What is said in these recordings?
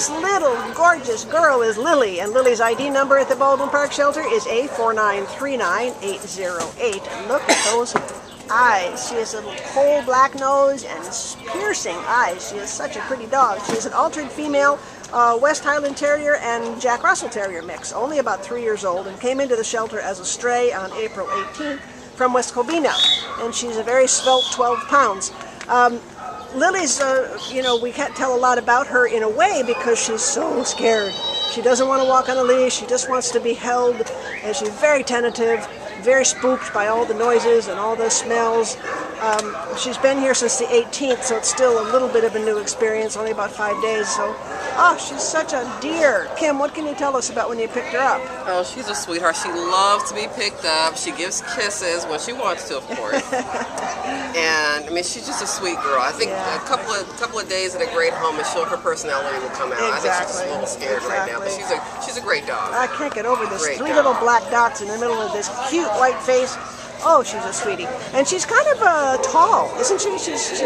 This little gorgeous girl is Lilly, and Lilly's ID number at the Baldwin Park shelter is A4939808. And look at those eyes. She has a coal black nose and piercing eyes. She is such a pretty dog. She is an altered female West Highland Terrier and Jack Russell Terrier mix, only about 3 years old, and came into the shelter as a stray on April 18th from West Covina, and she's a very svelte 12 pounds. Lilly's, you know, we can't tell a lot about her in a way because she's so scared. She doesn't want to walk on a leash, she just wants to be held, and she's very tentative, very spooked by all the noises and all the smells. She's been here since the 18th, so it's still a little bit of a new experience, only about 5 days. So, oh, she's such a dear. Kim, what can you tell us about when you picked her up? Oh, she's a sweetheart. She loves to be picked up. She gives kisses when she wants to, of course. And, I mean, she's just a sweet girl. I think a couple of days at a great home and her personality will come out. Exactly. I think she's just a little scared right now, but she's a great dog. I can't get over this. Three little black dots in the middle of this cute white face. Oh, she's a sweetie, and she's kind of tall, isn't she? She's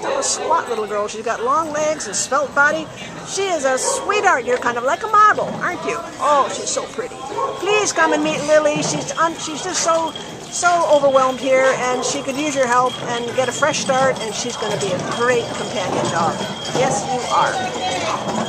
not a squat little girl. She's got long legs and svelte body. She is a sweetheart. You're kind of like a model, aren't you? Oh, she's so pretty. Please come and meet Lilly. She's just so overwhelmed here, and she could use your help and get a fresh start. And she's going to be a great companion dog. Yes, you are.